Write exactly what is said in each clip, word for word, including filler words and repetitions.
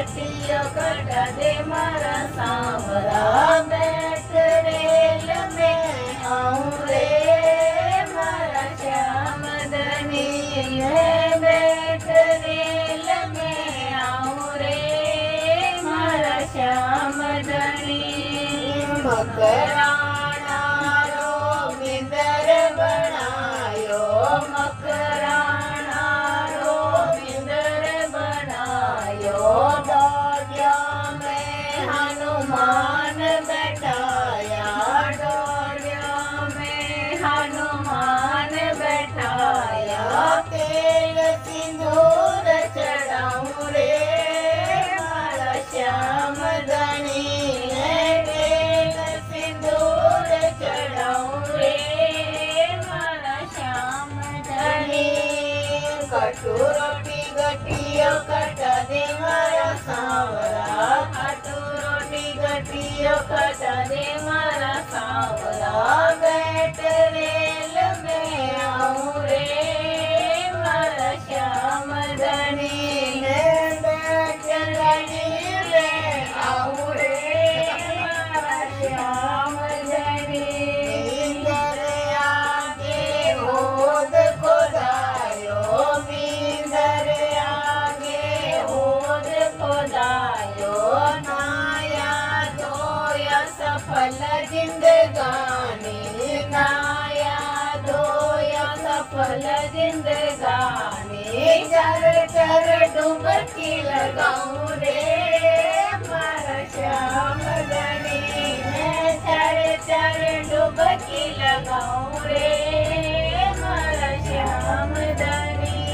कटिया कट दे मारा सांवरा, बैठ रेल में आऊं रे मारा श्याम धनी है, बैठ रेल में आऊं रे मारा श्याम धनी। मकराना रो विदर बनायो, मकराना रो विदर बनायो, डोलिया में हनुमान बैठाया, डोलिया में हनुमान बैठाया, तेल सिंदूर चढ़ाऊं रे मारा श्याम धनी है, तेल सिंदूर चढ़ाऊं रे मारा श्याम धनी। खाटू रोटी गठिया कट दे मारा सांवरा, खाटू रोटी गठिया कट दे मारा सांवरा, बैठ रेल में आऊं रे मारा श्याम धनी है, बैठ रेल में आऊं रे मारा श्याम धनी। दरिया के होद खोदायो, दरिया के होद खोदायो, नाया धोया सफल जिंदगानी, नाया धोया सफल जिंदगानी, चर चर डुबकी लगाऊं रे मारा श्याम धनी है, चर चर डुबकी लगाऊं रे मारा श्याम धनी।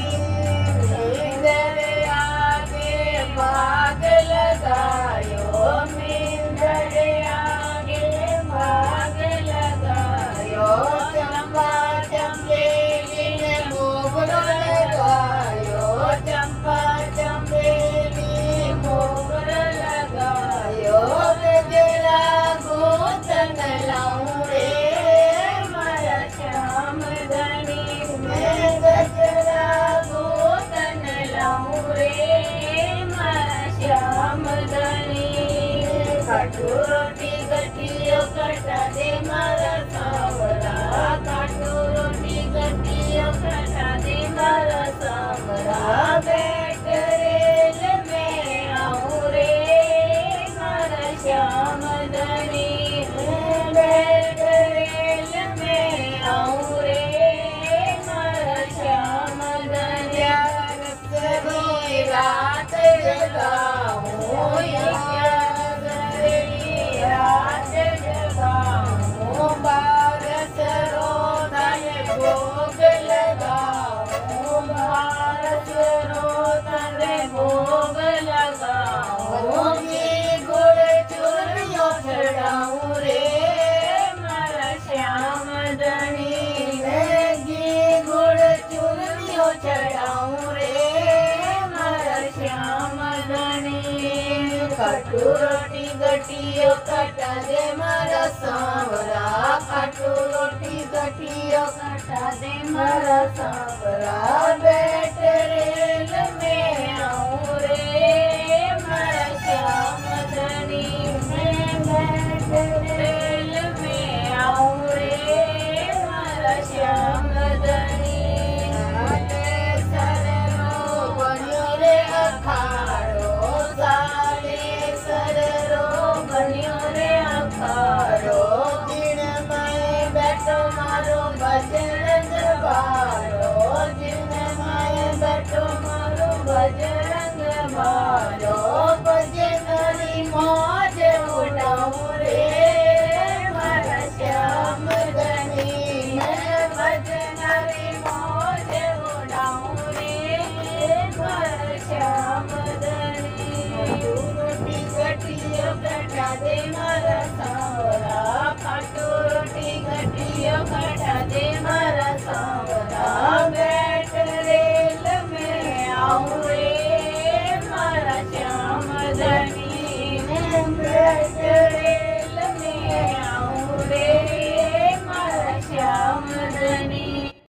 मींदर आगे भाग लगायो, मींदर आगे भाग लगायो, चंपा चमेली ने मोगरा लगायो, चंपा चमेली मोगरा लगायो, गजरा गोतन लाऊं रे मारा श्याम धनी, मैं गजरा गोतन लाऊं रे मारा श्याम धनी। खाटू रोटी गठिया कट दे मारा सांवरा, खाटू रोटी गठिया कट दे मारा सांवरा, बैठ रेल में आऊं रे मारा श्याम धनी, बैठ रेल में आऊं रे मारा श्याम धनी। रसरी रात जगाऊं, रसरी रात जगाऊं, बारस रोता ये भोग लगाऊं, बारस रोता ये भोग लगाऊं, घी गुड़ चूरियों चढ़ाऊं रे मारा श्याम धनी है, घी गुड़ चूरियों चढ़ाऊं रे मारा श्याम धनी। खाटू रोटी गठिया कट दे मारा सांवरा, खाटू रोटी गठिया कट दे मारा सांवरा, बैठ रेल में आऊं रे मारा श्याम धनी मैं, बैठ रेल में आऊं रे मारा श्याम धनी। सर रो बनियो रे अखाड़ो, साले सर रो बनियो रे अखाड़ो, दिन में बैठो मारो बजरंग बारो, दिन में बैठो मारो बजरंग बारो, बजरी मौज उड़ाऊं रे मारा श्याम धनी मैं, बजरी मौज उड़ाऊं रे मारा श्याम धनी। रोटी गठिया कटा दे मारा सांवरा, खाटू रोटी गठिया कटा दे मारा सांवरा, बैठ रेल में आऊं रे मारा श्याम धनी, बैठ